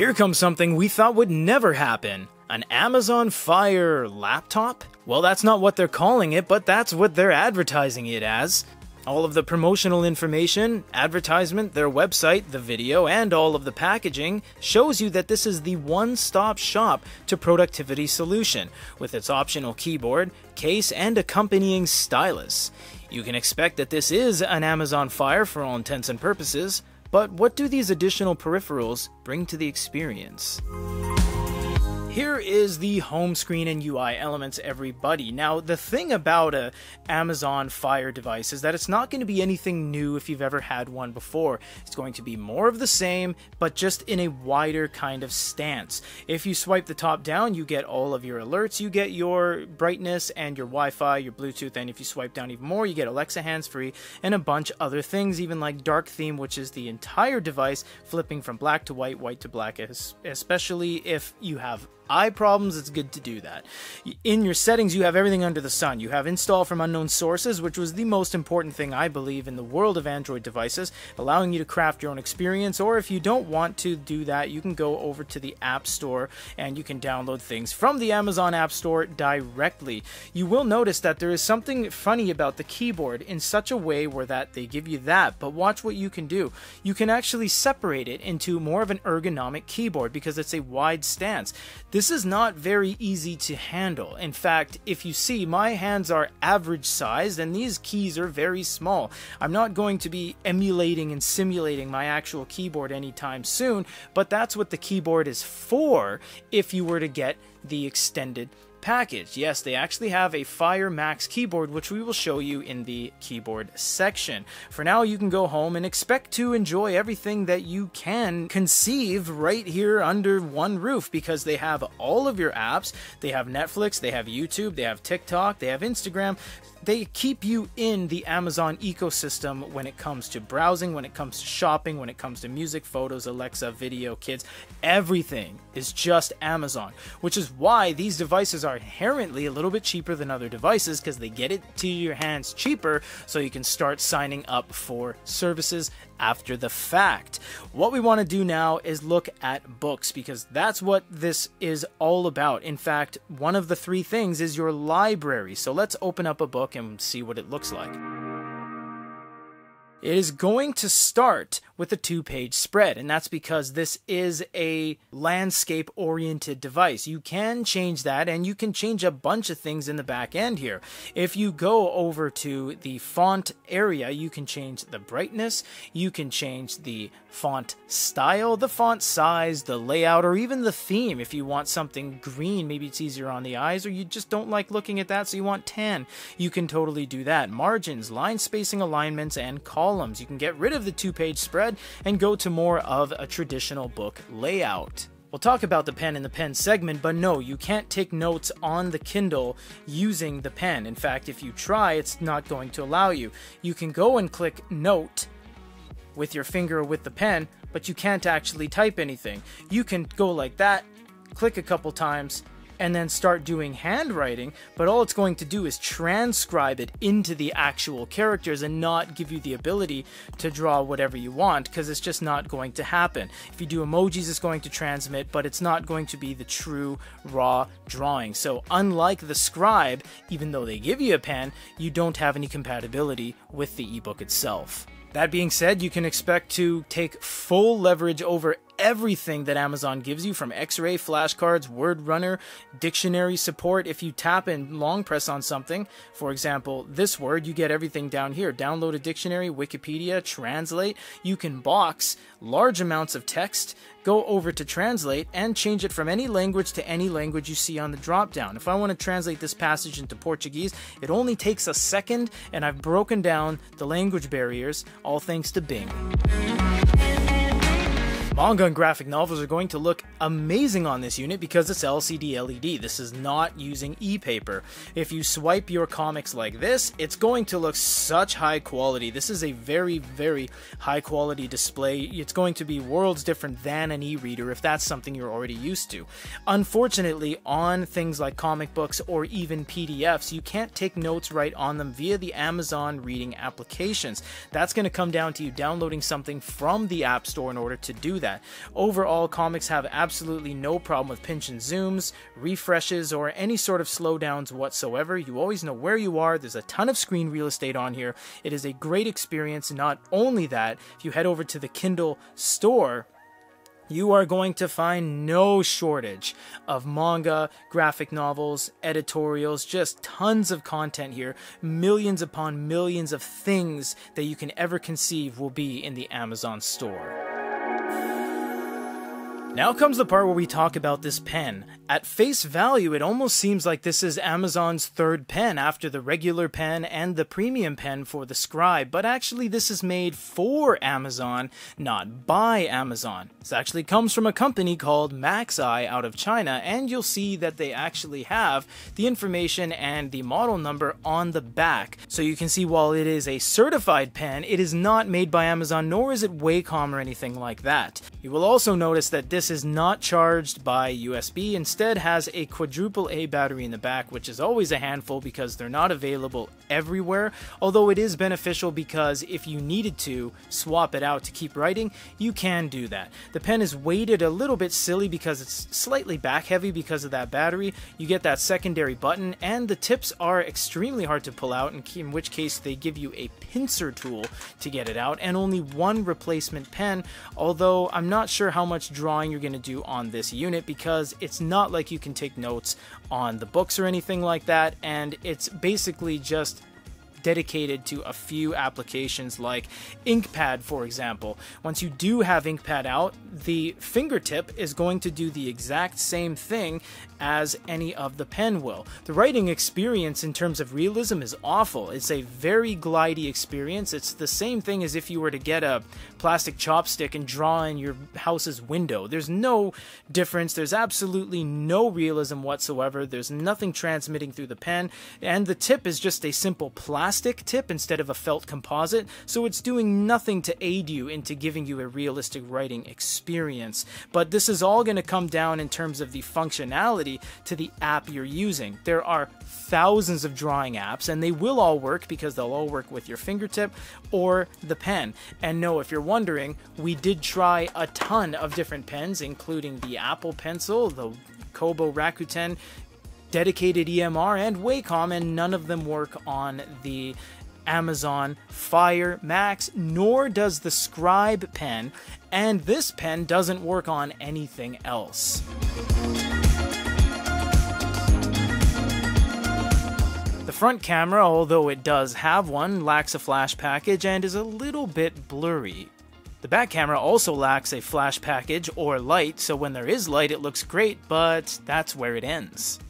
Here comes something we thought would never happen. An Amazon Fire laptop? Well, that's not what they're calling it, but that's what they're advertising it as. All of the promotional information, advertisement, their website, the video, and all of the packaging shows you that this is the one-stop shop to productivity solution, with its optional keyboard, case, and accompanying stylus. You can expect that this is an Amazon Fire for all intents and purposes, but what do these additional peripherals bring to the experience? Here is the home screen and UI elements, everybody. Now, the thing about an Amazon Fire device is that it's not going to be anything new if you've ever had one before. It's going to be more of the same, but just in a wider kind of stance. If you swipe the top down, you get all of your alerts, you get your brightness and your Wi-Fi, your Bluetooth, and if you swipe down even more, you get Alexa hands-free and a bunch other things, even like dark theme, which is the entire device flipping from black to white, white to black, especially if you have eye problems. It's good to do that. In your settings, you have everything under the sun. You have install from unknown sources, which was the most important thing, I believe, in the world of Android devices, allowing you to craft your own experience, or if you don't want to do that, you can go over to the App Store and you can download things from the Amazon App Store directly. You will notice that there is something funny about the keyboard in such a way where that they give you that, but watch what you can do. You can actually separate it into more of an ergonomic keyboard because it's a wide stance. This is not very easy to handle. In fact, if you see, my hands are average sized and these keys are very small. I'm not going to be emulating and simulating my actual keyboard anytime soon, but that's what the keyboard is for if you were to get the extended package. Yes, they actually have a Fire Max keyboard, which we will show you in the keyboard section. For now, you can go home and expect to enjoy everything that you can conceive right here under one roof, because they have all of your apps. They have Netflix, they have YouTube, they have TikTok, they have Instagram. They keep you in the Amazon ecosystem when it comes to browsing, when it comes to shopping, when it comes to music, photos, Alexa, video, kids. Everything is just Amazon, which is why these devices are inherently a little bit cheaper than other devices, because they get it to your hands cheaper, so you can start signing up for services after the fact. What we want to do now is look at books, because that's what this is all about. In fact, one of the three things is your library. So let's open up a book and see what it looks like. It is going to start with a 2-page spread, and that's because this is a landscape-oriented device. You can change that, and you can change a bunch of things in the back end here. If you go over to the font area, you can change the brightness, you can change the font style, the font size, the layout, or even the theme. If you want something green, maybe it's easier on the eyes, or you just don't like looking at that, so you want tan, you can totally do that. Margins, line spacing, alignments, and colors. You can get rid of the 2-page spread and go to more of a traditional book layout. We'll talk about the pen in the pen segment, but no, you can't take notes on the Kindle using the pen. In fact, if you try, it's not going to allow you. You can go and click note with your finger or with the pen, but you can't actually type anything. You can go like that, click a couple times, and then start doing handwriting, but all it's going to do is transcribe it into the actual characters and not give you the ability to draw whatever you want, because it's just not going to happen. If you do emojis, it's going to transmit, but it's not going to be the true raw drawing. So unlike the scribe, even though they give you a pen, you don't have any compatibility with the ebook itself. That being said, you can expect to take full leverage over everything that Amazon gives you, from X-ray, flashcards, word runner, dictionary support. If you tap and long press on something, for example, this word, you get everything down here. Download a dictionary, Wikipedia, translate. You can box large amounts of text, go over to translate, and change it from any language to any language you see on the drop down. If I want to translate this passage into Portuguese, it only takes a second, and I've broken down the language barriers, all thanks to Bing. Manga and graphic novels are going to look amazing on this unit because it's LCD LED. This is not using e-paper. If you swipe your comics like this, it's going to look such high quality. This is a very, very high quality display. It's going to be worlds different than an e-reader if that's something you're already used to. Unfortunately, on things like comic books or even PDFs, you can't take notes right on them via the Amazon reading applications. That's going to come down to you downloading something from the App Store in order to do that. that. Overall, comics have absolutely no problem with pinch and zooms, refreshes, or any sort of slowdowns whatsoever. You always know where you are. There's a ton of screen real estate on here. It is a great experience. Not only that, if you head over to the Kindle store, you are going to find no shortage of manga, graphic novels, editorials, just tons of content here. Millions upon millions of things that you can ever conceive will be in the Amazon store. Now comes the part where we talk about this pen. At face value, it almost seems like this is Amazon's third pen after the regular pen and the premium pen for the Scribe, but actually this is made for Amazon, not by Amazon. This actually comes from a company called MaxEye out of China, and you'll see that they actually have the information and the model number on the back. So you can see while it is a certified pen, it is not made by Amazon, nor is it Wacom or anything like that. You will also notice that this is not charged by USB, instead has a quadruple A battery in the back, which is always a handful because they're not available everywhere, although it is beneficial because if you needed to swap it out to keep writing, you can do that. The pen is weighted a little bit silly because it's slightly back heavy because of that battery. You get that secondary button, and the tips are extremely hard to pull out, in which case they give you a pincer tool to get it out, and only one replacement pen, although I'm not sure how much drawing you're going to do on this unit because it's not like you can take notes on the books or anything like that, and it's basically just dedicated to a few applications like InkPad, for example. Once you do have InkPad out, the fingertip is going to do the exact same thing as any of the pen will. The writing experience in terms of realism is awful. It's a very glidey experience. It's the same thing as if you were to get a plastic chopstick and draw in your house's window. There's no difference. There's absolutely no realism whatsoever. There's nothing transmitting through the pen, and the tip is just a simple plastic tip instead of a felt composite, so it's doing nothing to aid you into giving you a realistic writing experience. But this is all going to come down in terms of the functionality to the app you're using. There are thousands of drawing apps, and they will all work because they'll all work with your fingertip or the pen. And no, if you're wondering, we did try a ton of different pens, including the Apple pencil, the Kobo Rakuten, dedicated EMR, and Wacom, and none of them work on the Amazon Fire Max, nor does the Scribe pen, and this pen doesn't work on anything else. The front camera, although it does have one, lacks a flash package and is a little bit blurry. The back camera also lacks a flash package or light, so when there is light it looks great, but that's where it ends.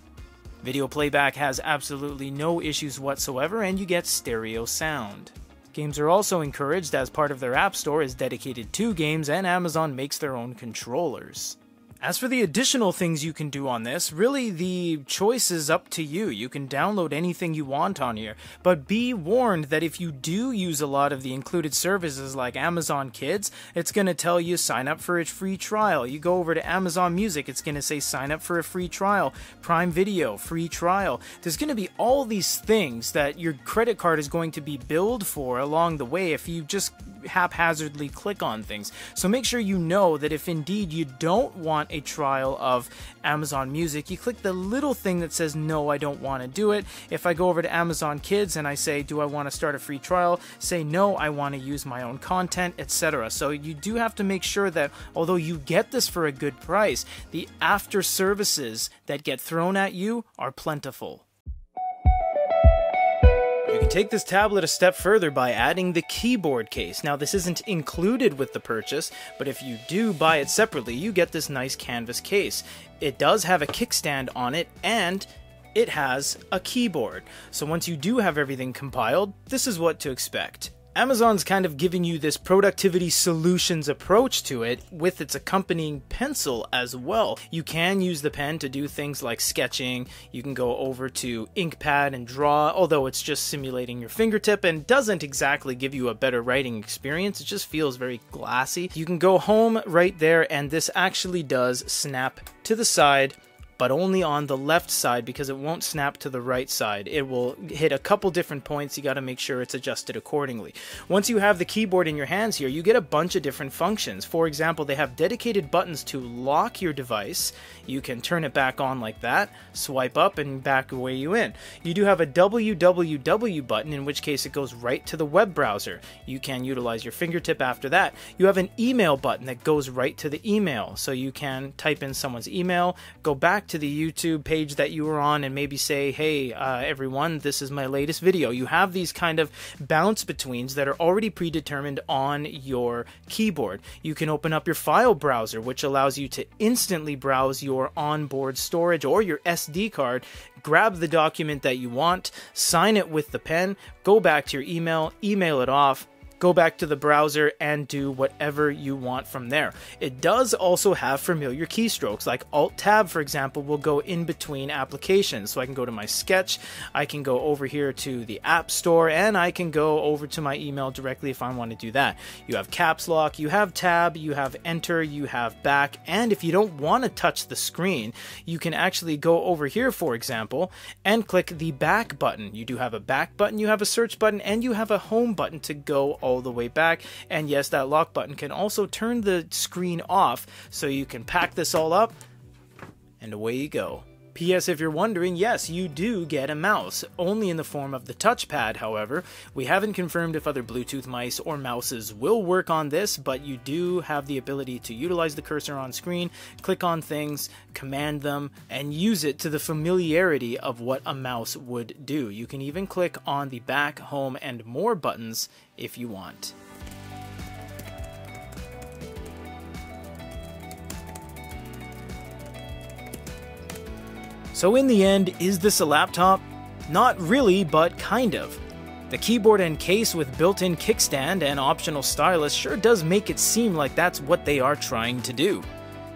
Video playback has absolutely no issues whatsoever, and you get stereo sound. Games are also encouraged as part of their app store is dedicated to games, and Amazon makes their own controllers. As for the additional things you can do on this, really the choice is up to you. You can download anything you want on here, but be warned that if you do use a lot of the included services like Amazon Kids, it's going to tell you sign up for a free trial. You go over to Amazon Music, it's going to say sign up for a free trial. Prime Video, free trial. There's going to be all these things that your credit card is going to be billed for along the way if you just haphazardly click on things. So make sure you know that if indeed you don't want a trial of Amazon Music, you click the little thing that says no, I don't want to do it. If I go over to Amazon Kids and I say, do I want to start a free trial, say no, I want to use my own content, etc. So you do have to make sure that although you get this for a good price, the after services that get thrown at you are plentiful. Take this tablet a step further by adding the keyboard case. Now this isn't included with the purchase, but if you do buy it separately, you get this nice canvas case. It does have a kickstand on it, and it has a keyboard. So once you do have everything compiled, this is what to expect. Amazon's kind of giving you this productivity solutions approach to it with its accompanying pencil as well. You can use the pen to do things like sketching. You can go over to InkPad and draw, although it's just simulating your fingertip and doesn't exactly give you a better writing experience. It just feels very glassy. You can go home right there, and this actually does snap to the side but only on the left side because it won't snap to the right side. It will hit a couple different points. You got to make sure it's adjusted accordingly. Once you have the keyboard in your hands here, you get a bunch of different functions. For example, they have dedicated buttons to lock your device. You can turn it back on like that, swipe up and back away you in. You do have a WWW button, in which case it goes right to the web browser. You can utilize your fingertip after that. You have an email button that goes right to the email, so you can type in someone's email, go back to the YouTube page that you were on and maybe say, hey, everyone, this is my latest video. You have these kind of bounce betweens that are already predetermined on your keyboard. You can open up your file browser, which allows you to instantly browse your onboard storage or your SD card, grab the document that you want, sign it with the pen, go back to your email, email it off, go back to the browser and do whatever you want from there. It does also have familiar keystrokes, like Alt-Tab, for example, will go in between applications. So I can go to my sketch, I can go over here to the App Store, and I can go over to my email directly if I want to do that. You have Caps Lock, you have Tab, you have Enter, you have Back, and if you don't want to touch the screen, you can actually go over here, for example, and click the Back button. You do have a Back button, you have a Search button, and you have a Home button to go all the way back. And yes, that lock button can also turn the screen off, so you can pack this all up and away you go. P.S. if you're wondering, yes, you do get a mouse, only in the form of the touchpad. However, we haven't confirmed if other Bluetooth mice or mouses will work on this, but you do have the ability to utilize the cursor on screen, click on things, command them, and use it to the familiarity of what a mouse would do. You can even click on the Back, Home, and More buttons if you want. So in the end, is this a laptop? Not really, but kind of. The keyboard and case with built-in kickstand and optional stylus sure does make it seem like that's what they are trying to do.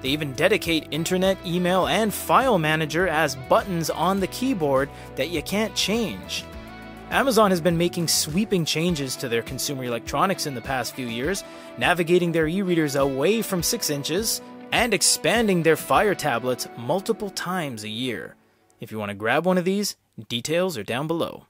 They even dedicate internet, email, and file manager as buttons on the keyboard that you can't change. Amazon has been making sweeping changes to their consumer electronics in the past few years, navigating their e-readers away from 6 inches, and expanding their Fire tablets multiple times a year. If you want to grab one of these, details are down below.